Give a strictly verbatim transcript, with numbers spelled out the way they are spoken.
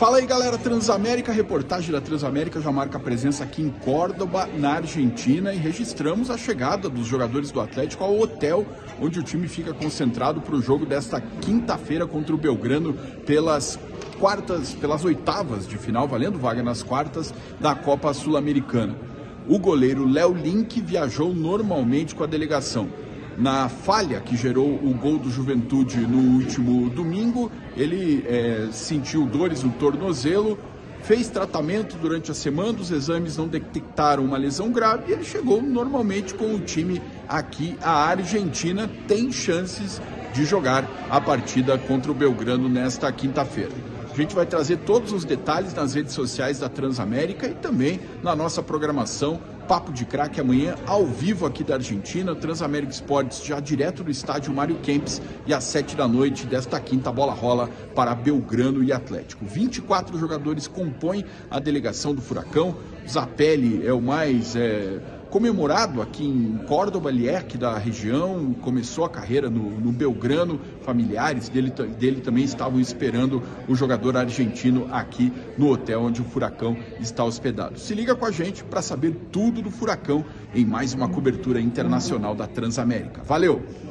Fala aí, galera, Transamérica, reportagem da Transamérica já marca a presença aqui em Córdoba, na Argentina, e registramos a chegada dos jogadores do Atlético ao hotel onde o time fica concentrado para o jogo desta quinta-feira contra o Belgrano pelas quartas, pelas oitavas de final, valendo vaga nas quartas da Copa Sul-Americana. O goleiro Léo Link viajou normalmente com a delegação. Na falha que gerou o gol do Juventude no último domingo, ele é, sentiu dores no tornozelo, fez tratamento durante a semana, os exames não detectaram uma lesão grave e ele chegou normalmente com o time aqui. A Argentina tem chances de jogar a partida contra o Belgrano nesta quinta-feira. A gente vai trazer todos os detalhes nas redes sociais da Transamérica e também na nossa programação Papo de Craque amanhã, ao vivo aqui da Argentina, Transamérica Esportes, já direto do estádio Mário Kempes, e às sete da noite desta quinta a bola rola para Belgrano e Atlético. vinte e quatro jogadores compõem a delegação do Furacão. Zapelli é o mais é, comemorado aqui em Córdoba, Liek da região, começou a carreira no, no Belgrano, familiares dele, dele também estavam esperando o jogador argentino aqui no hotel onde o Furacão está hospedado. Se liga com a gente para saber tudo do Furacão em mais uma cobertura internacional da Transamérica. Valeu!